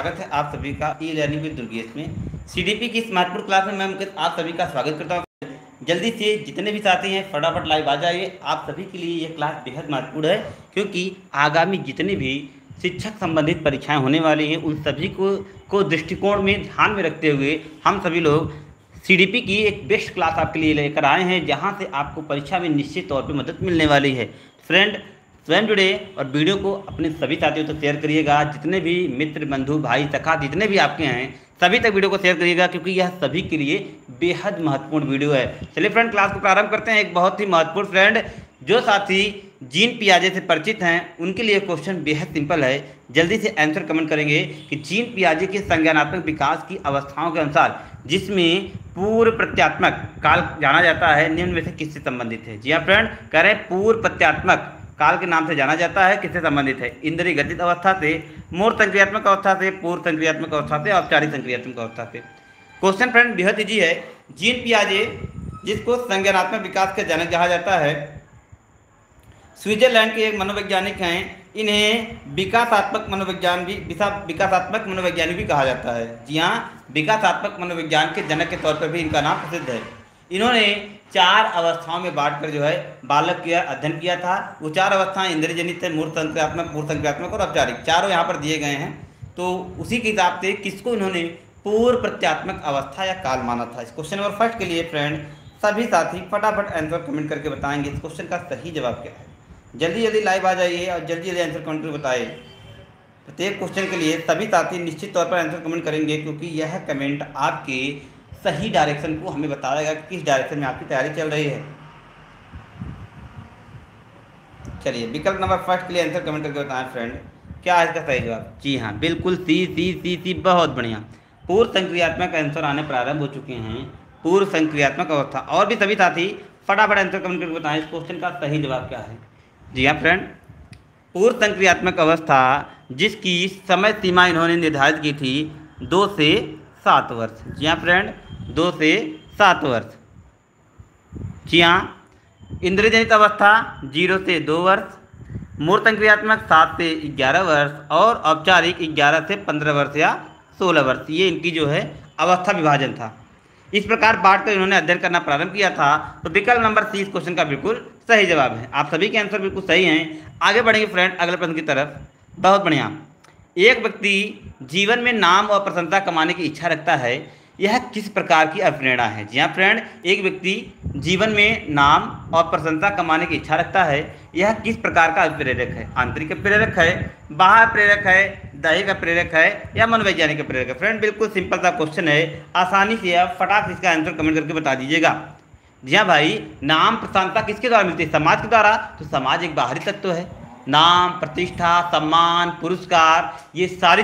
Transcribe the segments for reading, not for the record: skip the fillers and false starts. स्वागत है आप सभी का ई लर्निंग विद दुर्गेश में सीडीपी की स्मार्टफोन क्लास में मैं मुकेश आप सभी का स्वागत करता हूं। जल्दी से जितने भी साथी हैं फटाफट लाइव आ जाइए। आप सभी के लिए यह क्लास बेहद महत्वपूर्ण है क्योंकि आगामी जितने भी शिक्षक संबंधित परीक्षाएँ होने वाली हैं उन सभी को दृष्टिकोण में ध्यान में रखते हुए हम सभी लोग सीडीपी की एक बेस्ट क्लास आपके लिए लेकर आए हैं जहां से आपको परीक्षा में निश्चित तौर पे मदद मिलने वाली है। फ्रेंड जुड़े और वीडियो को अपने सभी साथियों तक शेयर करिएगा। जितने भी मित्र बंधु भाई सखा जितने भी आपके हैं सभी तक वीडियो को शेयर करिएगा क्योंकि यह सभी के लिए बेहद महत्वपूर्ण वीडियो है। चलिए फ्रेंड क्लास को प्रारंभ करते हैं। एक बहुत ही महत्वपूर्ण फ्रेंड जो साथी जीन पियाजे से परिचित हैं उनके लिए क्वेश्चन बेहद सिंपल है। जल्दी से आंसर कमेंट करेंगे कि जीन पियाजे के संज्ञानात्मक विकास की अवस्थाओं के अनुसार जिसमें पूर्व प्रत्यात्मक काल जाना जाता है निम्न में से किससे संबंधित है। जी हाँ फ्रेंड कह रहे हैं पूर्व प्रत्यात्मक काल के नाम से जाना जाता है किससे संबंधित है। इंद्रिय गतित अवस्था से, मूल संक्रियात्मक अवस्था से, पूर्व संक्रियात्मक अवस्था से, औपचारिक संक्रियात्मक अवस्था से। क्वेश्चन फ्रेंड बेहद ईजी है। जीन पियाजे जिसको संज्ञानात्मक विकास के जनक कहा जाता है स्विट्जरलैंड के एक मनोवैज्ञानिक हैं। इन्हें विकासात्मक मनोवैज्ञानिक भी कहा जाता है। जी हाँ विकासात्मक मनोविज्ञान के जनक के तौर पर भी इनका नाम प्रसिद्ध है। इन्होंने 4 अवस्थाओं में बांटकर जो है बालक का अध्ययन किया था। वो 4 अवस्थाएं इंद्रजनित है, मूर्त संक्रियात्मक, पूर्व संक्रियात्मक और औपचारिक, चारों यहाँ पर दिए गए हैं। तो उसी के हिसाब से किसको इन्होंने पूर्व प्रत्यात्मक अवस्था या काल माना था। इस क्वेश्चन नंबर फर्स्ट के लिए फ्रेंड सभी साथी फटाफट आंसर कमेंट करके बताएंगे इस क्वेश्चन का सही जवाब क्या है। जल्दी जल्दी लाइव आ जाइए और जल्दी जल्दी आंसर कमेंट करके बताइए। प्रत्येक क्वेश्चन के लिए सभी साथी निश्चित तौर पर आंसर कमेंट करेंगे क्योंकि यह कमेंट आपके सही डायरेक्शन को हमें बताएगा कि किस डायरेक्शन में आपकी तैयारी चल रही है। चलिए विकल्प नंबर फर्स्ट के लिए आंसर कमेंट करके बताएं फ्रेंड क्या है इसका सही जवाब। जी हाँ बिल्कुल सी। बहुत बढ़िया। पूर्व संक्रियात्मक आंसर आने प्रारंभ हो चुके हैं, पूर्व संक्रियात्मक अवस्था। और भी सभी साथी फटाफट आंसर कमेंट करके बताएं इस क्वेश्चन का सही जवाब क्या है। जी हाँ फ्रेंड पूर्व संक्रियात्मक अवस्था जिसकी समय सीमा इन्होंने निर्धारित की थी 2 से 7 वर्ष। जी हाँ फ्रेंड 2 से 7 वर्ष। जी हाँ इंद्रजनित अवस्था 0 से 2 वर्ष, मूर्त संक्रियात्मक 7 से 11 वर्ष और औपचारिक 11 से 15 वर्ष या 16 वर्ष। ये इनकी जो है अवस्था विभाजन था। इस प्रकार बांटकर इन्होंने अध्ययन करना प्रारंभ किया था। तो विकल्प नंबर सी इस क्वेश्चन का बिल्कुल सही जवाब है। आप सभी के आंसर बिल्कुल सही हैं। आगे बढ़ेंगे फ्रेंड अगले प्रश्न की तरफ। बहुत बढ़िया। एक व्यक्ति जीवन में नाम और प्रशंसा कमाने की इच्छा रखता है, यह किस प्रकार की अभिप्रेरणा है। जी हाँ फ्रेंड एक व्यक्ति जीवन में नाम और प्रशंसा कमाने की इच्छा रखता है, यह किस प्रकार का प्रेरक है। आंतरिक प्रेरक है, बाहर प्रेरक है, दैहिक प्रेरक है या मनोवैज्ञानिक प्रेरक है। फ्रेंड बिल्कुल सिंपल सा क्वेश्चन है, आसानी से आप फटाफट इसका आंसर कमेंट करके बता दीजिएगा। जी हाँ भाई नाम प्रशंसा किसके द्वारा मिलती है, समाज के द्वारा। तो समाज एक बाहरी तत्व है। नाम, प्रतिष्ठा, सम्मान, पुरस्कार ये सारी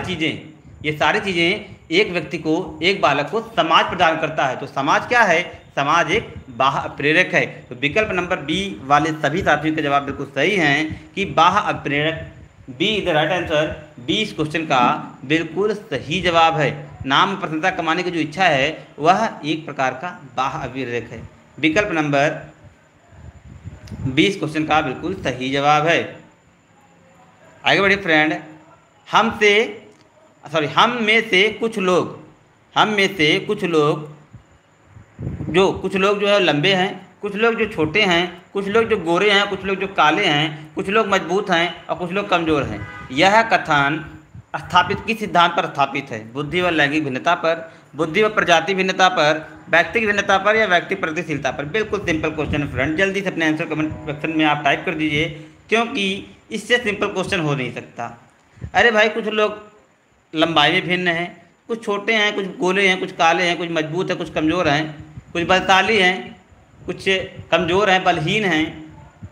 चीज़ें एक व्यक्ति को एक बालक को समाज प्रदान करता है। तो समाज क्या है, समाज एक बाह्य प्रेरक है। तो विकल्प नंबर बी वाले सभी साथियों के जवाब बिल्कुल सही हैं कि बाह्य प्रेरक B is the right answer. B इस क्वेश्चन का बिल्कुल सही जवाब है। नाम प्रशंसा कमाने की जो इच्छा है वह एक प्रकार का बाह्य प्रेरक है। विकल्प नंबर 20 क्वेश्चन का बिल्कुल सही जवाब है। आगे बढ़िए फ्रेंड। हम में से कुछ लोग जो कुछ लोग लंबे हैं, कुछ लोग जो छोटे हैं, कुछ लोग जो गोरे हैं, कुछ लोग जो काले हैं, कुछ लोग मजबूत हैं और कुछ लोग कमज़ोर हैं। यह कथन स्थापित किस सिद्धांत पर स्थापित है। बुद्धि व लैंगिक भिन्नता पर, बुद्धि व प्रजाति भिन्नता पर, व्यक्तिगत भिन्नता पर या व्यक्ति प्रतिशीलता पर। बिल्कुल सिंपल क्वेश्चन है फ्रेंड। जल्दी से अपने आंसर कमेंट सेक्शन में आप टाइप कर दीजिए क्योंकि इससे सिंपल क्वेश्चन हो नहीं सकता। अरे भाई कुछ लोग लंबाई में भिन्न हैं, कुछ छोटे हैं, कुछ गोले हैं, कुछ काले हैं, कुछ मजबूत हैं, कुछ कमज़ोर हैं, कुछ बलशाली हैं, कुछ कमज़ोर हैं, बलहीन हैं।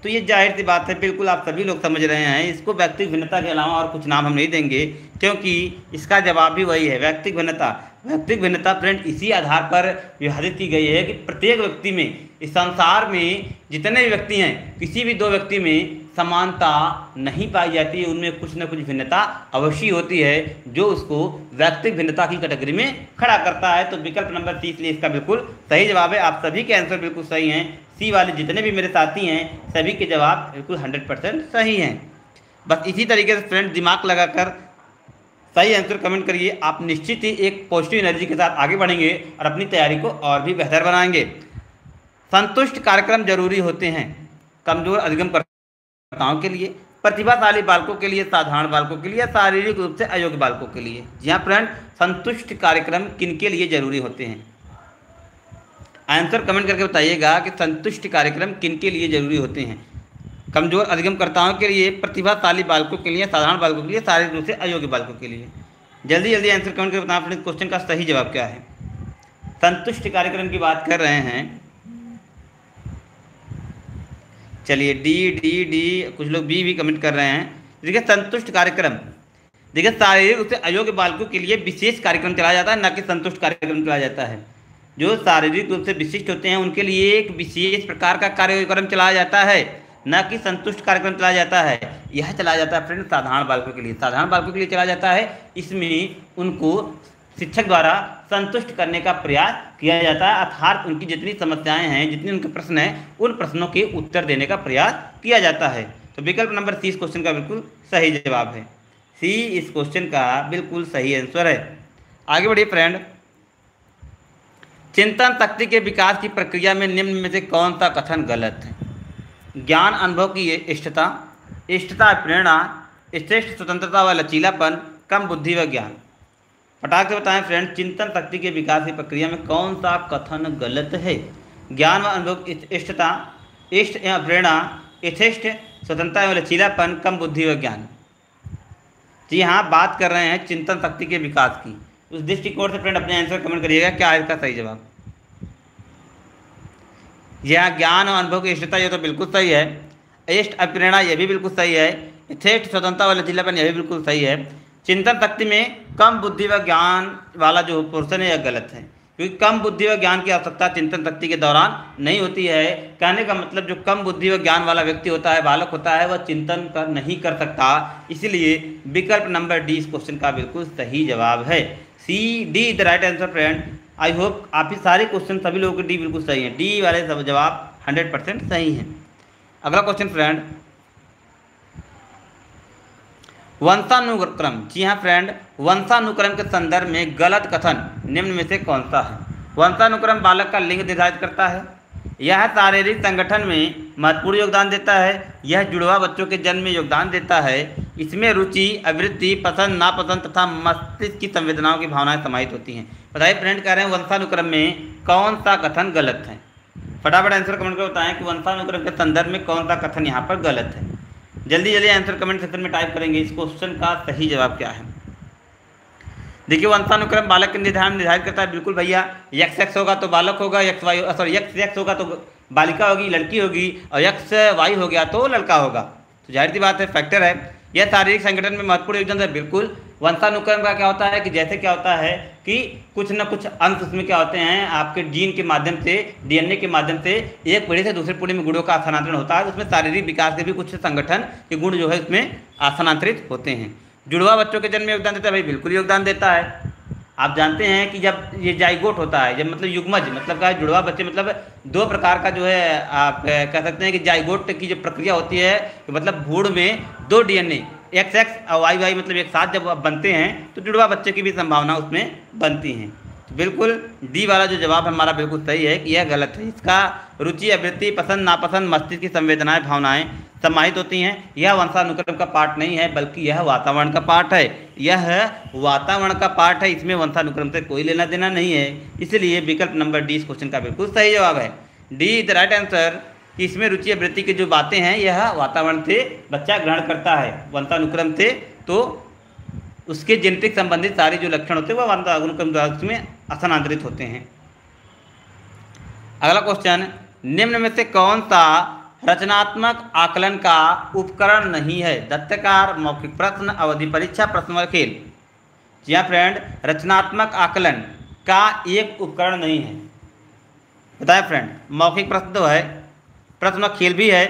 तो ये जाहिर सी बात है बिल्कुल आप सभी लोग समझ रहे हैं। इसको व्यक्तिगत भिन्नता के अलावा और कुछ नाम हम नहीं देंगे क्योंकि इसका जवाब भी वही है, व्यक्तिगत भिन्नता। व्यक्तिगत भिन्नता फ्रेंड इसी आधार पर विभाजित की गई है कि प्रत्येक व्यक्ति में, इस संसार में जितने भी व्यक्ति हैं किसी भी दो व्यक्ति में समानता नहीं पाई जाती है, उनमें कुछ ना कुछ भिन्नता अवश्य होती है जो उसको व्यक्तिगत भिन्नता की कैटेगरी में खड़ा करता है। तो विकल्प नंबर 30 लिए इसका बिल्कुल सही जवाब है। आप सभी के आंसर बिल्कुल सही हैं। सी वाले जितने भी मेरे साथी हैं सभी के जवाब बिल्कुल 100% सही हैं। बस इसी तरीके से फ्रेंड दिमाग लगाकर सही आंसर कमेंट करिए। आप निश्चित ही एक पॉजिटिव एनर्जी के साथ आगे बढ़ेंगे और अपनी तैयारी को और भी बेहतर बनाएंगे। संतुष्ट कार्यक्रम जरूरी होते हैं कमजोर अधिगमकर्ताओं के लिए, प्रतिभाशाली बालकों के लिए, साधारण बालकों के लिए, शारीरिक रूप से अयोग्य बालकों के लिए। जी हाँ फ्रेंड, संतुष्ट कार्यक्रम किनके लिए जरूरी होते हैं? आंसर कमेंट करके बताइएगा कि संतुष्ट कार्यक्रम किनके लिए जरूरी होते हैं? कमजोर अधिगमकर्ताओं के लिए, प्रतिभाशाली बालकों के लिए, साधारण बालकों के लिए, शारीरिक रूप से अयोग्य बालकों के लिए। जल्दी जल्दी आंसर कमेंट करके बताएं अपने क्वेश्चन का सही जवाब क्या है। संतुष्ट कार्यक्रम की बात कर रहे हैं। चलिए डी कुछ लोग बी कमेंट कर रहे हैं। देखिए संतुष्ट कार्यक्रम, देखिए शारीरिक रूप से अयोग्य बालकों के लिए विशेष कार्यक्रम चलाया जाता है, ना कि संतुष्ट कार्यक्रम चलाया जाता है। जो शारीरिक रूप से विशिष्ट होते हैं उनके लिए एक विशेष प्रकार का कार्यक्रम चलाया जाता है, ना कि संतुष्ट कार्यक्रम चलाया जाता है। यह चलाया जाता है फ्रेंड साधारण बालकों के लिए, साधारण बालकों के लिए चलाया जाता है। इसमें उनको शिक्षक द्वारा संतुष्ट करने का प्रयास किया जाता है, अर्थात उनकी जितनी समस्याएं हैं, जितने उनके प्रश्न हैं, उन प्रश्नों के उत्तर देने का प्रयास किया जाता है। तो विकल्प नंबर सी इस क्वेश्चन का बिल्कुल सही जवाब है। सी इस क्वेश्चन का बिल्कुल सही आंसर है। आगे बढ़िए फ्रेंड। चिंतन शक्ति के विकास की प्रक्रिया में निम्न में से कौन सा कथन गलत है? ज्ञान अनुभव की इष्टता, इष्टता प्रेरणा, श्रेष्ठ स्वतंत्रता व लचीलापन, कम बुद्धि व ज्ञान। फटाक से बताएं फ्रेंड, चिंतन शक्ति के विकास की प्रक्रिया में कौन सा कथन गलत है? ज्ञान व अनुभव, इष्टता, इष्ट एवं प्रेरणा, यथेष्ट स्वतंत्रता एवं लचीलापन, कम बुद्धि व ज्ञान। जी हाँ, बात कर रहे हैं चिंतन शक्ति के विकास की। उस दृष्टिकोण से फ्रेंड अपने आंसर कमेंट करिएगा क्या है इसका सही जवाब। यह ज्ञान और अनुभव की इष्टता यह तो बिल्कुल सही है, इष्ट प्रेरणा यह भी बिल्कुल सही है, यथेष्ट स्वतंत्रता व लचीलापन यह भी बिल्कुल सही है। चिंतन शक्ति में कम बुद्धि व ज्ञान वाला जो पोर्शन है यह गलत है, क्योंकि कम बुद्धि व ज्ञान की आवश्यकता चिंतन शक्ति के दौरान नहीं होती है। कहने का मतलब जो कम बुद्धि व ज्ञान वाला व्यक्ति होता है, बालक होता है, वह चिंतन कर नहीं कर सकता, इसलिए विकल्प नंबर डी इस क्वेश्चन का बिल्कुल सही जवाब है। C D is the right answer friend. I hope आप ही सारे क्वेश्चन सभी लोगों के डी बिल्कुल सही हैं, डी वाले सब जवाब 100% सही हैं। अगला क्वेश्चन फ्रेंड, वंशानुक्रम। जी हाँ फ्रेंड, वंशानुक्रम के संदर्भ में गलत कथन निम्न में से कौन सा है? वंशानुक्रम बालक का लिंग निर्धारित करता है, यह शारीरिक संगठन में महत्वपूर्ण योगदान देता है, यह जुड़वा बच्चों के जन्म में योगदान देता है, इसमें रुचि, अभिरुचि, पसंद, नापसंद तथा मस्तिष्क की संवेदनाओं की भावनाएं समाहित होती हैं। बताइए फ्रेंड, कह रहे हैं वंशानुक्रम में कौन सा कथन गलत है? फटाफट आंसर कमेंट कर बताएं कि वंशानुक्रम के संदर्भ में कौन सा कथन यहाँ पर गलत है। जल्दी जल्दी आंसर कमेंट सेक्शन में टाइप करेंगे इस क्वेश्चन का सही जवाब क्या है। देखिए वंशानुक्रम बालक के निर्धारित करता है, बिल्कुल भैया, यक्स एक्स होगा तो बालक होगा, X Y sorry X X होगा तो बालिका होगी, लड़की होगी, और यक्स वाई हो गया तो लड़का होगा। तो जाहिर सी बात है फैक्टर है। यह शारीरिक संगठन में महत्वपूर्ण योगदान है, बिल्कुल। वंशानुक्रम का क्या होता है कि जैसे क्या होता है कि कुछ ना कुछ अंश उसमें क्या होते हैं, आपके जीन के माध्यम से, डीएनए के माध्यम से एक पीढ़ी से दूसरे पीढ़ी में गुणों का स्थानांतरण होता है। उसमें शारीरिक विकास के भी कुछ संगठन के गुण जो है उसमें स्थानांतरित होते हैं। जुड़वा बच्चों के जन्म में योगदान देता है, भाई बिल्कुल योगदान देता है। आप जानते हैं कि जब ये जाइगोट होता है, जब मतलब युग्मज मतलब का जुड़वा बच्चे मतलब दो प्रकार का जो है आप कह सकते हैं कि जाइगोट की जो प्रक्रिया होती है, मतलब भ्रूण में दो डीएनए एक्स एक्स और वाई वाई मतलब एक साथ जब बनते हैं तो जुड़वा बच्चे की भी संभावना उसमें बनती है। तो बिल्कुल डी वाला जो जवाब हमारा बिल्कुल सही है कि यह गलत है। इसका रुचि, अभिवृत्ति, पसंद, नापसंद, मस्तिष्क की संवेदनाएँ, भावनाएँ समाहित होती हैं। यह वंशानुक्रम का पार्ट नहीं है, बल्कि यह वातावरण का पार्ट है, यह वातावरण का पार्ट है, इसमें वंशानुक्रम से कोई लेना देना नहीं है। इसलिए विकल्प नंबर डी इस क्वेश्चन का बिल्कुल सही जवाब है। D is the right answer कि इसमें रुचि, वृत्ति की जो बातें हैं यह वातावरण से बच्चा ग्रहण करता है वंशानुक्रम से, तो उसके जेनेटिक संबंधित सारे जो लक्षण होते हैं वह वंशानुक्रम द्वारा उसमें स्थानांतरित होते हैं। अगला क्वेश्चन, निम्न में से कौन सा रचनात्मक आकलन का उपकरण नहीं है? दत्तकार, मौखिक प्रश्न, अवधि परीक्षा, प्रश्नोत्तर खेल। जी हाँ फ्रेंड, रचनात्मक आकलन का एक उपकरण नहीं है। बताएं फ्रेंड, मौखिक प्रश्न तो है, प्रश्नोत्तर खेल भी है,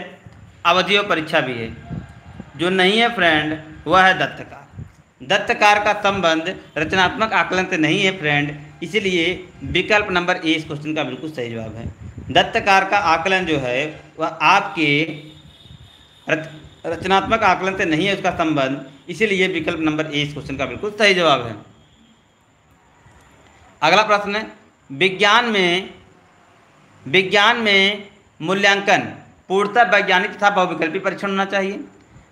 अवधि और परीक्षा भी है। जो नहीं है फ्रेंड वह है दत्तकार। दत्तकार का संबंध रचनात्मक आकलन से नहीं है फ्रेंड, इसलिए विकल्प नंबर ए इस क्वेश्चन का बिल्कुल सही जवाब है। दत्तकार का आकलन जो है वह आपके रचनात्मक आकलन से नहीं है उसका संबंध, इसीलिए विकल्प नंबर ए इस क्वेश्चन का बिल्कुल सही जवाब है। अगला प्रश्न है, विज्ञान में मूल्यांकन पूर्णतः वैज्ञानिक तथा बहुविकल्पी परीक्षण होना चाहिए।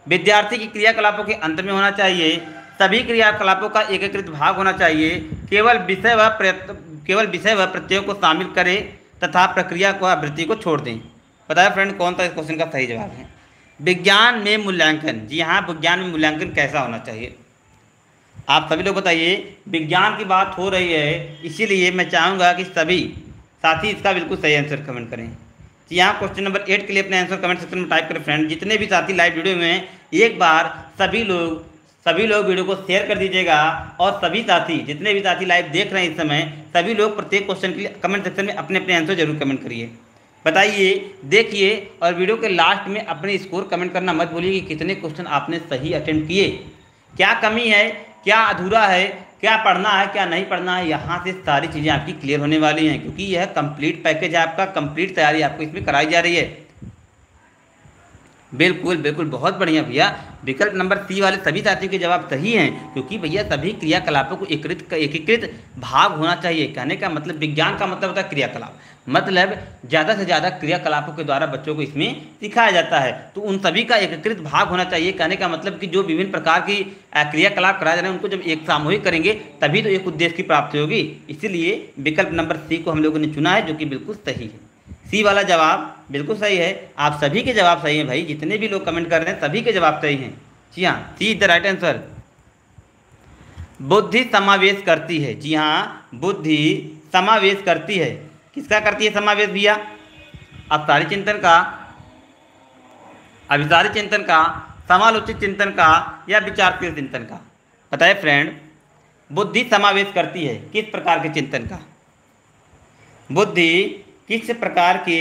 विद्यार्थी की क्रियाकलापों के अंत में होना चाहिए। सभी क्रियाकलापों का एकीकृत भाग होना चाहिए। केवल विषय व प्रत्ययों को शामिल करें तथा प्रक्रिया को आवृत्ति को छोड़ दें। बताया फ्रेंड कौन सा इस क्वेश्चन का सही जवाब है। विज्ञान में मूल्यांकन, जी हाँ, विज्ञान में मूल्यांकन कैसा होना चाहिए आप सभी लोग बताइए। विज्ञान की बात हो रही है इसीलिए मैं चाहूँगा कि सभी साथी इसका बिल्कुल सही आंसर कमेंट करें। जी हाँ, क्वेश्चन नंबर 8 के लिए अपने आंसर कमेंट सेक्शन में टाइप करें। फ्रेंड जितने भी साथी लाइव वीडियो में हैं, एक बार सभी लोग वीडियो को शेयर कर दीजिएगा और सभी साथी जितने भी साथी लाइव देख रहे हैं इस समय, सभी लोग प्रत्येक क्वेश्चन के लिए कमेंट सेक्शन में अपने अपने आंसर जरूर कमेंट करिए। बताइए, देखिए और वीडियो के लास्ट में अपने स्कोर कमेंट करना मत भूलिए कि कितने क्वेश्चन आपने सही अटेम्प्ट किए, क्या कमी है, क्या अधूरा है, क्या पढ़ना है, क्या नहीं पढ़ना है। यहाँ से सारी चीज़ें आपकी क्लियर होने वाली हैं क्योंकि यह कंप्लीट पैकेज है आपका, कंप्लीट तैयारी आपको इसमें कराई जा रही है। बिल्कुल बिल्कुल, बहुत बढ़िया भैया। विकल्प नंबर सी वाले सभी साथियों के जवाब सही हैं क्योंकि भैया सभी क्रियाकलापों को एकीकृत भाग होना चाहिए। कहने का मतलब विज्ञान का मतलब होता है क्रियाकलाप, मतलब ज़्यादा से ज़्यादा क्रियाकलापों के द्वारा बच्चों को इसमें सिखाया जाता है, तो उन सभी का एकीकृत भाग होना चाहिए। कहने का मतलब कि जो विभिन्न प्रकार की क्रियाकलाप कराए जा रहे हैं उनको जब एक सामूहिक करेंगे तभी तो एक उद्देश्य की प्राप्ति होगी। इसीलिए विकल्प नंबर सी को हम लोगों ने चुना है जो कि बिल्कुल सही है। सी वाला जवाब बिल्कुल सही है। आप सभी के जवाब सही हैं भाई, जितने भी लोग कमेंट कर रहे हैं सभी के जवाब सही हैं। जी हाँ, C is the right answer. बुद्धि समावेश करती है, जी हाँ, बुद्धि समावेश करती है। किसका करती है समावेश भैया? अभिसारी चिंतन का, समालोचित चिंतन का या विचारशील चिंतन का। बताए फ्रेंड, बुद्धि समावेश करती है किस प्रकार के चिंतन का, बुद्धि किस प्रकार के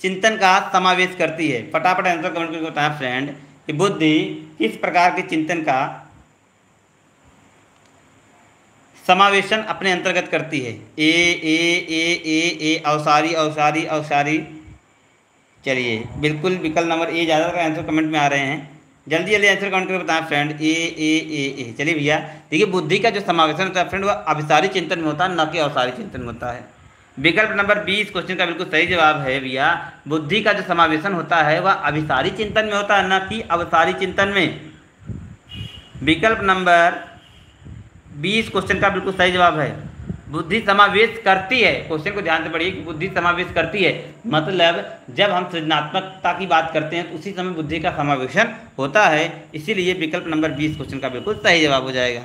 चिंतन का समावेश करती है? फटाफट आंसर कमेंट करके बताएं फ्रेंड कि बुद्धि किस प्रकार के चिंतन का समावेशन अपने अंतर्गत करती है। ए ए ए ए ए अवसारी अवसारी अवसारी। चलिए, बिल्कुल विकल्प नंबर ए ज़्यादातर आंसर कमेंट में आ रहे हैं। जल्दी जल्दी आंसर कमेंट करके बताएं फ्रेंड। ए ए ए ए। चलिए भैया, देखिए बुद्धि का जो समावेशन होता है फ्रेंड वह अभिसारी चिंतन में होता है, न कि अवसारी चिंतन में होता है। विकल्प नंबर 20 क्वेश्चन का बिल्कुल सही जवाब है भैया। बुद्धि का जो समावेशन होता है वह अभिसारी चिंतन में होता है, न कि अवसारी चिंतन में। विकल्प नंबर 20 क्वेश्चन का बिल्कुल सही जवाब है। बुद्धि समावेश करती है, क्वेश्चन को ध्यान से पढ़िए कि बुद्धि समावेश करती है, मतलब जब हम सृजनात्मकता की बात करते हैं तो उसी समय बुद्धि का समावेशन होता है। इसीलिए विकल्प नंबर 20 क्वेश्चन का बिल्कुल सही जवाब हो जाएगा।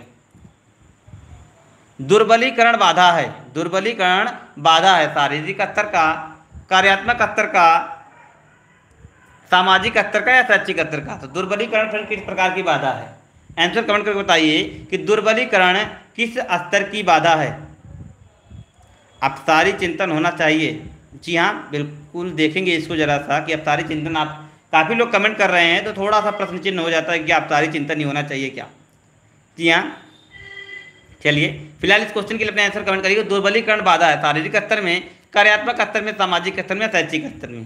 दुर्बलीकरण बाधा है, दुर्बलीकरण बाधा है शारीरिक स्तर का, कार्यात्मक स्तर का, सामाजिक स्तर का या शैक्षिक स्तर का। तो दुर्बलीकरण फिर किस प्रकार की बाधा है? आंसर कमेंट करके बताइए कि दुर्बलीकरण किस स्तर की बाधा है। अपसारी चिंतन होना चाहिए। जी हाँ, बिल्कुल देखेंगे इसको जरा सा कि अपसारी चिंतन, आप काफ़ी लोग कमेंट कर रहे हैं तो थोड़ा सा प्रश्न चिन्ह हो जाता है कि अपसारी चिंतन ही होना चाहिए क्या। जी हाँ, चलिए फिलहाल इस क्वेश्चन के लिए अपने आंसर कमेंट करिएगा। दुर्बलीकरण बाधा है शारीरिक स्तर में, कार्यात्मक स्तर में, सामाजिक स्तर में, शैक्षिक स्तर में।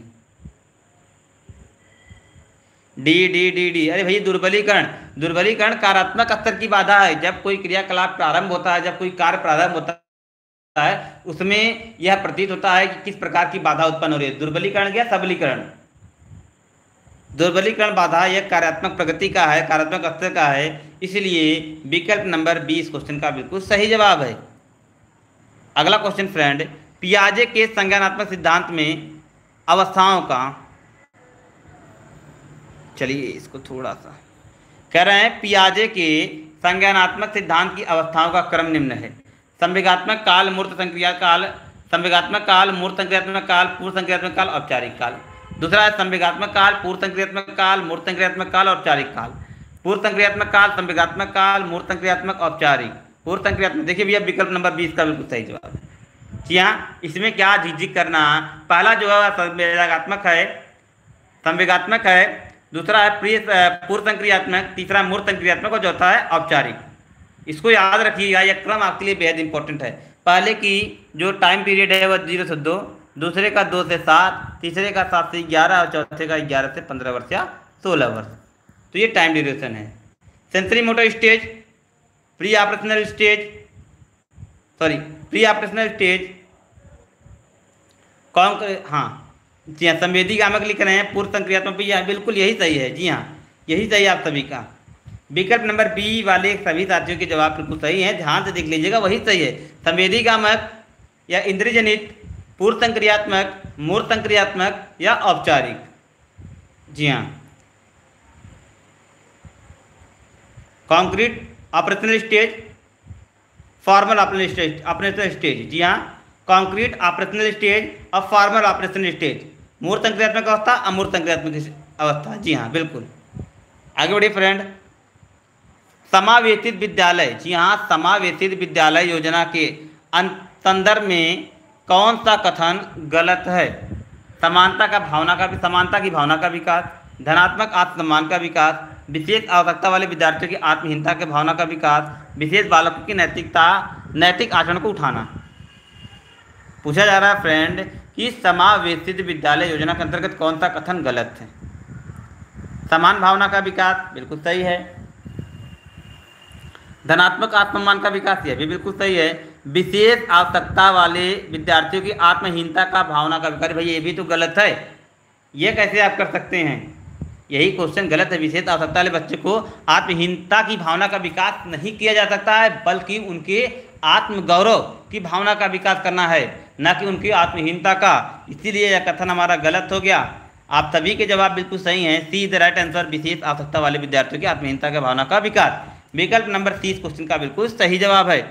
D D D D. अरे भैया, दुर्बलीकरण कार्यात्मक स्तर की बाधा है। जब कोई क्रियाकलाप प्रारंभ होता है, जब कोई कार्य प्रारंभ होता है, उसमें यह प्रतीत होता है कि किस प्रकार की बाधा उत्पन्न हो रही है। दुर्बलीकरण क्या सबलीकरण? दुर्बलीकरण बाधा यह कार्यात्मक प्रगति का है, कार्यात्मक स्तर का है। इसलिए विकल्प नंबर 20 क्वेश्चन का बिल्कुल सही जवाब है। अगला क्वेश्चन फ्रेंड, पियाजे के संज्ञानात्मक सिद्धांत में अवस्थाओं का, चलिए इसको थोड़ा सा कह रहे हैं, पियाजे के संज्ञानात्मक सिद्धांत की अवस्थाओं का क्रम निम्न है। संवेगात्मक काल, मूर्त संक्रिया काल, संवेगात्मक काल, मूर्त संक्रियात्मक काल, पूर्व संक्रियात्मक काल, औपचारिक काल। दूसरा है संवेगात्मक काल, पूर्व संक्रियात्मक काल, मूर्त संक्रियात्मक काल, औपचारिक काल। पूर्व संक्रियात्मक काल, संवेगात्मक काल, मूर्त संक्रियात्मक, औपचारिक, पूर्व संक्रियात्मक। देखिए भैया, विकल्प नंबर 20 का बिल्कुल सही जवाब है। जी हाँ, इसमें क्या झिझक करना, पहला जो है संवेगात्मक है, संवेगात्मक है, दूसरा है पूर्व संक्रियात्मक, तीसरा मूर्त संक्रियात्मक और चौथा है औपचारिक। इसको याद रखिएगा, यह क्रम आपके लिए बेहद इंपॉर्टेंट है। पहले की जो टाइम पीरियड है वह 0 से 2, दूसरे का 2 से 7, तीसरे का 7 से 11 और चौथे का 11 से 15 वर्ष या 16 वर्ष। तो ये टाइम ड्यूरेशन है। Sensory motor stage, pre operational stage कौन कर, हाँ जी हाँ संवेदी गामक लिख रहे हैं पूर्व संक्रियात्मक भी, बिल्कुल यही सही है जी हाँ यही सही है आप सभी का। विकल्प नंबर बी वाले सभी साथियों के जवाब बिल्कुल सही हैं, ध्यान से देख लीजिएगा वही सही है। संवेदी गामक या इंद्रजनित, पूर्व संक्रियात्मक, मूर्त संक्रियात्मक या औपचारिक, जी हाँ। Concrete operational stage, formal operational stage, जी हाँ कॉन्क्रीट ऑपरेशनल स्टेज और फॉर्मल ऑपरेशनल स्टेज, मूर्त संक्रियात्मक अवस्था अमूर्त संक्रियात्मक अवस्था, जी हाँ बिल्कुल। आगे बढ़िए फ्रेंड, समावेशित विद्यालय, जी हाँ समावेशित विद्यालय योजना के संदर्भ में कौन सा कथन गलत है? समानता का भावना का, समानता की भावना का विकास, धनात्मक आत्मसम्मान का विकास, विशेष आवश्यकता वाले विद्यार्थियों की आत्महीनता के भावना का विकास, विशेष बालकों की नैतिकता नैतिक आचरण को उठाना। पूछा जा रहा है फ्रेंड कि समावेशित विद्यालय योजना के अंतर्गत कौन सा कथन गलत है? समान भावना का विकास बिल्कुल सही है, धनात्मक आत्मसम्मान का विकास यह भी बिल्कुल सही है, विशेष आवश्यकता वाले विद्यार्थियों की आत्महीनता का भावना का विकास, भाई ये भी तो गलत है, ये कैसे आप कर सकते हैं? यही क्वेश्चन गलत है। विशेष आवश्यकता वाले बच्चे को आत्महीनता की भावना का विकास नहीं किया जा सकता है, बल्कि उनके आत्मगौरव की भावना का विकास करना है, ना कि उनकी आत्महीनता का। इसीलिए यह कथन हमारा गलत हो गया। आप सभी के जवाब बिल्कुल सही हैं। C is the right answer, विशेष आवश्यकता वाले विद्यार्थियों की आत्महीनता की भावना का विकास, विकल्प नंबर 3 क्वेश्चन का बिल्कुल सही जवाब है।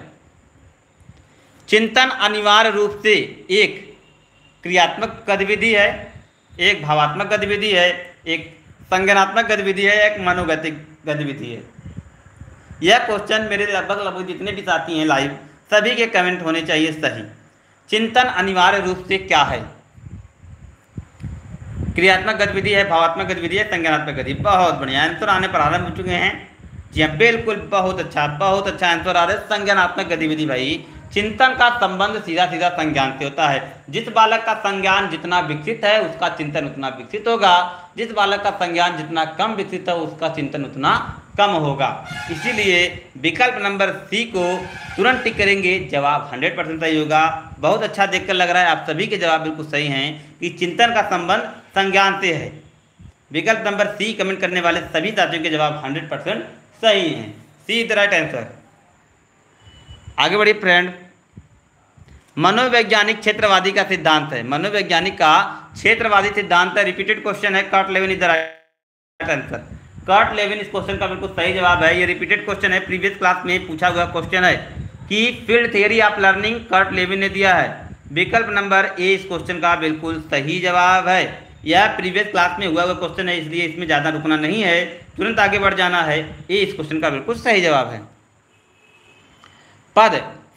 चिंतन अनिवार्य रूप से एक क्रियात्मक गतिविधि है, एक भावात्मक गतिविधि है, एक संज्ञानात्मक गतिविधि है, एक मनोगतिक गतिविधि है। यह क्वेश्चन मेरे लगभग जितने भी साथी हैं लाइव, सभी के कमेंट होने चाहिए सही। चिंतन अनिवार्य रूप से क्या है? क्रियात्मक गतिविधि है, भावात्मक गतिविधि है, संज्ञानात्मक गतिविधि। बहुत बढ़िया आंसर आने पर आरंभ हो चुके हैं जी हाँ बिल्कुल, बहुत अच्छा आंसर आ रहा है संज्ञानात्मक गतिविधि। भाई चिंतन का संबंध सीधा सीधा संज्ञान से होता है। जिस बालक का संज्ञान जितना विकसित है उसका चिंतन उतना विकसित होगा, जिस बालक का संज्ञान जितना कम विकसित है उसका चिंतन उतना कम होगा। इसीलिए विकल्प नंबर सी को तुरंत टिक करेंगे, जवाब 100% सही होगा। बहुत अच्छा देखकर लग रहा है आप सभी के जवाब बिल्कुल सही हैं कि चिंतन का संबंध संज्ञान से है। विकल्प नंबर सी कमेंट करने वाले सभी साथियों के जवाब 100% सही हैं। C is the right answer. आगे बढ़िए फ्रेंड, मनोवैज्ञानिक क्षेत्रवादी का सिद्धांत है, मनोवैज्ञानिक का क्षेत्रवादी सिद्धांत है। रिपीटेड क्वेश्चन है, Kurt Lewin is the right answer. Kurt Lewin इस क्वेश्चन का बिल्कुल सही जवाब है। ये रिपीटेड क्वेश्चन है, प्रीवियस क्लास में पूछा हुआ क्वेश्चन है कि field theory of learning Kurt Lewin ने दिया है। विकल्प नंबर ए इस क्वेश्चन का बिल्कुल सही जवाब है। यह प्रीवियस क्लास में हुआ क्वेश्चन है, इसलिए इसमें ज़्यादा रुकना नहीं है, तुरंत आगे बढ़ जाना है। ए इस क्वेश्चन का बिल्कुल सही जवाब है। पद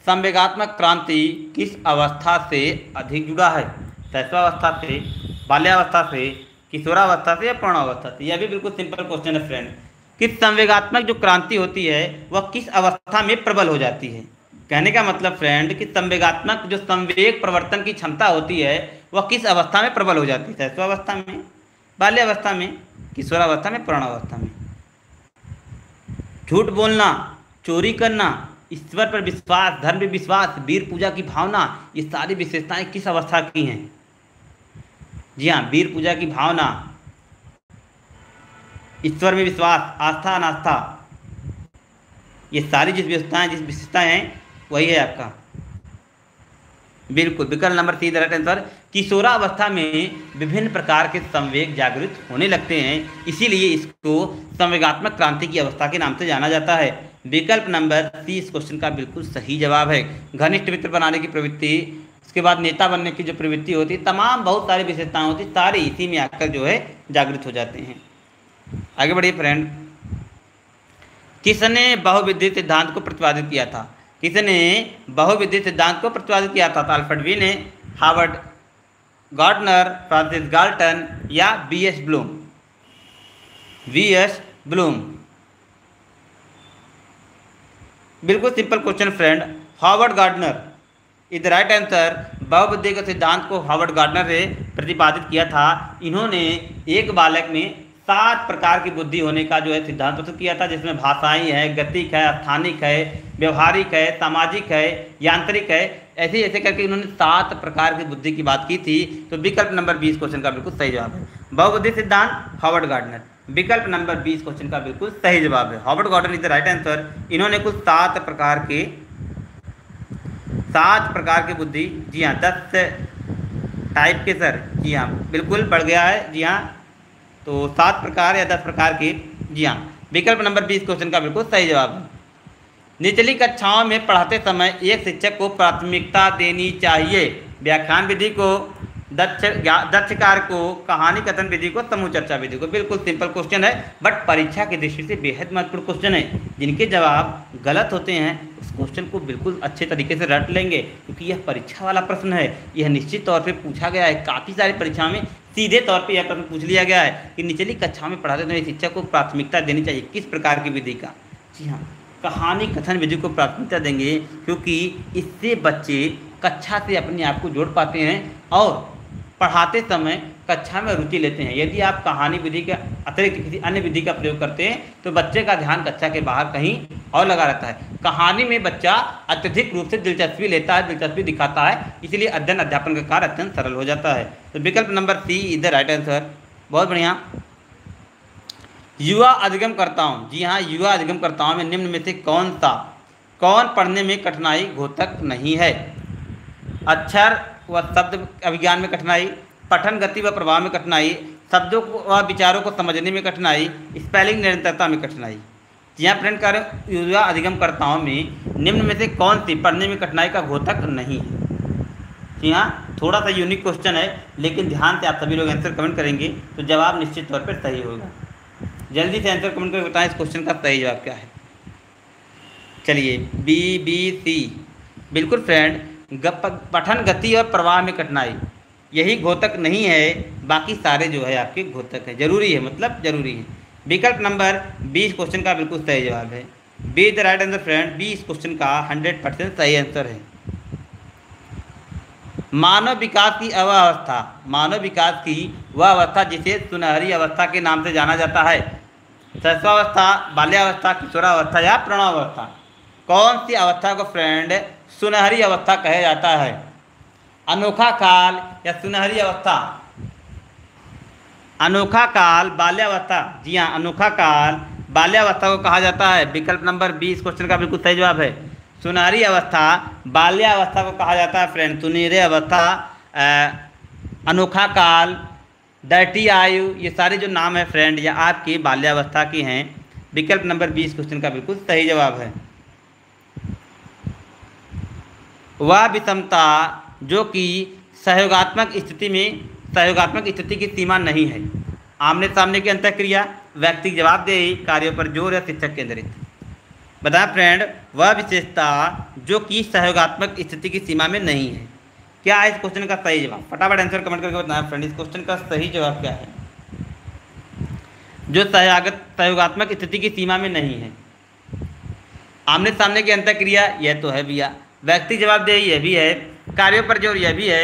संवेगात्मक क्रांति किस अवस्था से अधिक जुड़ा है? शैशवावस्था से, बाल्यावस्था से, किशोरावस्था से या प्रौढ़ावस्था से? यह भी बिल्कुल सिंपल क्वेश्चन है फ्रेंड। किस संवेगात्मक जो क्रांति होती है वह किस अवस्था में प्रबल हो जाती है? कहने का मतलब फ्रेंड कि संवेगात्मक जो संवेग प्रवर्तन की क्षमता होती है वह किस अवस्था में प्रबल हो जाती है? शैशवावस्था में, बाल्यावस्था में, किशोरावस्था में, प्रौढ़ावस्था में। झूठ बोलना, चोरी करना, ईश्वर पर विश्वास, धर्म पर विश्वास, वीर पूजा की भावना, ये सारी विशेषताएं किस अवस्था की हैं? जी हाँ वीर पूजा की भावना, ईश्वर में विश्वास, आस्था अनास्था, ये सारी जिस विशेषताएं हैं वही है आपका बिल्कुल। विकल्प नंबर 3 राइट आंसर। किशोरावस्था में विभिन्न प्रकार के संवेग जागृत होने लगते हैं, इसीलिए इसको संवेगात्मक क्रांति की अवस्था के नाम से जाना जाता है। विकल्प नंबर 3 इस क्वेश्चन का बिल्कुल सही जवाब है। घनिष्ठ मित्र बनाने की प्रवृत्ति, उसके बाद नेता बनने की जो प्रवृत्ति होती है, तमाम बहुत सारी विशेषताएं होती है, सारे इसी में आकर जो है जागृत हो जाते हैं। आगे बढ़िए फ्रेंड, किसने बहुविधि सिद्धांत को प्रतिपादित किया था? किसने बहुविधि सिद्धांत को प्रतिपादित किया था? अल्फ्रेड वी ने, हावर्ड गार्डनर, फ्रांसिस गाल्टन या बी.एस. ब्लूम? बी.एस. ब्लूम बिल्कुल simple question friend. Howard Gardner is the right answer. बहुबुद्धि के सिद्धांत को हावर्ड गार्डनर ने प्रतिपादित किया था। इन्होंने एक बालक में सात प्रकार की बुद्धि होने का जो है सिद्धांत प्रस्तुत किया था, जिसमें भाषाई है, गतिक है, स्थानिक है, व्यवहारिक है, सामाजिक है, यांत्रिक है, ऐसे ऐसे करके उन्होंने 7 प्रकार की बुद्धि की बात की थी। तो विकल्प नंबर 20 क्वेश्चन का बिल्कुल सही जवाब है, बहुबुद्धि सिद्धांत हावर्ड गार्डनर। विकल्प नंबर 20 क्वेश्चन का बिल्कुल सही जवाब है, Howard Gardner is the right answer. इन्होंने कुल 7 प्रकार की बुद्धि, जी हाँ 10 टाइप के सर, जी हाँ बिल्कुल बढ़ गया है, जी हाँ तो 7 प्रकार या 10 प्रकार की, जी हाँ विकल्प नंबर 20 क्वेश्चन का बिल्कुल सही जवाब है। निचली कक्षाओं में पढ़ाते समय एक शिक्षक को प्राथमिकता देनी चाहिए, व्याख्यान विधि को, दक्ष कार्य को, कहानी कथन विधि को, समूह चर्चा विधि को। बिल्कुल सिंपल क्वेश्चन है, बट परीक्षा की दृष्टि से बेहद महत्वपूर्ण क्वेश्चन है। जिनके जवाब गलत होते हैं उस क्वेश्चन को बिल्कुल अच्छे तरीके से रट लेंगे, क्योंकि यह परीक्षा वाला प्रश्न है, यह निश्चित तौर पर पूछा गया है। काफ़ी सारी परीक्षाओं में सीधे तौर पर यह प्रश्न पूछ लिया गया है कि निचली कक्षाओं में पढ़ाते समय शिक्षक को प्राथमिकता देनी चाहिए किस प्रकार की विधि का। जी हाँ, कहानी कथन विधि को प्राथमिकता देंगे, क्योंकि इससे बच्चे कक्षा से अपने आप को जोड़ पाते हैं और पढ़ाते समय कक्षा में रुचि लेते हैं। यदि आप कहानी विधि के अतिरिक्त किसी अन्य विधि का प्रयोग करते हैं तो बच्चे का ध्यान कक्षा के बाहर कहीं और लगा रहता है। कहानी में बच्चा अत्यधिक रूप से दिलचस्पी लेता है, दिलचस्पी दिखाता है, इसलिए अध्ययन अध्यापन का कार्य अत्यंत सरल हो जाता है। तो विकल्प number C is the right answer. बहुत बढ़िया। युवा अधिगम करता हूँ, जी हाँ युवा अधिगम करता हूँ मैं, निम्न में से कौन पढ़ने में कठिनाई घोतक नहीं है? अक्षर व शब्द अभिज्ञान में कठिनाई, पठन गति व प्रभाव में कठिनाई, शब्दों व विचारों को समझने में कठिनाई, स्पेलिंग निरंतरता में कठिनाई। जी हाँ फ्रेंड, कर युवा अधिगम करता हूँ मैं, निम्न में से कौन सी पढ़ने में कठिनाई का घोतक नहीं है? जी हाँ, थोड़ा सा यूनिक क्वेश्चन है, लेकिन ध्यान से आप सभी लोग आंसर कमेंट करेंगे तो जवाब निश्चित तौर पर सही होगा। जल्दी से आंसर कमेंट करके बताएं इस क्वेश्चन का सही जवाब क्या है। चलिए BBC, बिल्कुल फ्रेंड, पठन गति और प्रवाह में कठिनाई यही घोतक नहीं है, बाकी सारे जो है आपके घोतक है, जरूरी है, मतलब जरूरी है। विकल्प नंबर 20 क्वेश्चन का बिल्कुल सही जवाब है, B the right answer friend. 20 question का 100% सही आंसर है। मानव विकास की वह अवस्था, मानव विकास की वह अवस्था जिसे सुनहरी अवस्था के नाम से जाना जाता है, शैशवावस्था, बाल्यावस्था, किशोरावस्था या प्रौढ़ावस्था, कौन सी अवस्था को फ्रेंड सुनहरी अवस्था कहा जाता है? अनोखा काल या सुनहरी अवस्था, अनोखा काल, बाल्यावस्था। जी हाँ, अनोखा काल बाल्यावस्था को कहा जाता है। विकल्प नंबर 20 क्वेश्चन का बिल्कुल सही जवाब है, सुनहरी अवस्था बाल्यावस्था को कहा जाता है फ्रेंड। सुनहरी अवस्था, अनोखा काल, डर्टी आयु, ये सारे जो नाम है फ्रेंड या आपकी बाल्यावस्था की हैं। विकल्प नंबर 20 क्वेश्चन का बिल्कुल सही जवाब है। वह विषमता जो कि सहयोगात्मक स्थिति में, सहयोगात्मक स्थिति की सीमा नहीं है, आमने सामने की अंतःक्रिया, व्यक्तिगत जवाबदेही, कार्यों पर जोर या शिक्षक केंद्रित। बता फ्रेंड, वह विशेषता जो कि सहयोगात्मक स्थिति की सीमा में नहीं है, क्या है इस क्वेश्चन का सही जवाब? फटाफट आंसर कमेंट करके बताएं फ्रेंड, इस क्वेश्चन का सही जवाब क्या है? जो सहयोगात्मक स्थिति की सीमा में नहीं है, आमने सामने की अंतःक्रिया यह तो है भैया, व्यक्ति जवाबदेही यह भी है, कार्यों पर जोर यह भी है,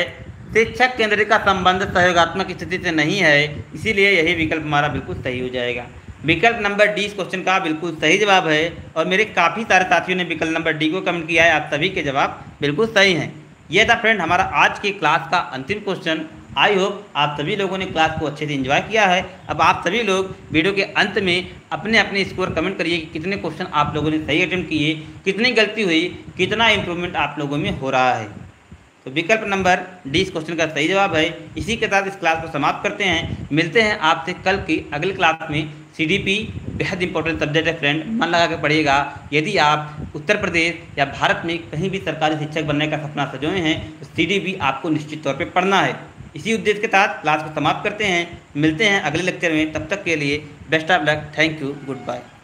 शिक्षक केंद्र का संबंध सहयोगात्मक स्थिति से नहीं है, इसीलिए यही विकल्प हमारा बिल्कुल सही हो जाएगा। विकल्प नंबर डी क्वेश्चन का बिल्कुल सही जवाब है, और मेरे काफ़ी सारे साथियों ने विकल्प नंबर डी को कमेंट किया है। आप सभी के जवाब बिल्कुल सही हैं। यह था फ्रेंड हमारा आज की क्लास का अंतिम क्वेश्चन। आई होप आप सभी लोगों ने क्लास को अच्छे से एंजॉय किया है। अब आप सभी लोग वीडियो के अंत में अपने अपने स्कोर कमेंट करिए कि कितने क्वेश्चन आप लोगों ने सही अटेम्प्ट किए, कितनी गलती हुई, कितना इम्प्रूवमेंट आप लोगों में हो रहा है। तो विकल्प नंबर डी इस क्वेश्चन का सही जवाब है। इसी के साथ इस क्लास को समाप्त करते हैं। मिलते हैं आपसे कल की अगली क्लास में। CDP बेहद इंपॉर्टेंट सब्जेक्ट है फ्रेंड, मन लगा के पढ़िएगा। यदि आप उत्तर प्रदेश या भारत में कहीं भी सरकारी शिक्षक बनने का सपना सजोए हैं तो CDP आपको निश्चित तौर पे पढ़ना है। इसी उद्देश्य के साथ क्लास को समाप्त करते हैं। मिलते हैं अगले लेक्चर में, तब तक के लिए best of luck, thank you, good bye.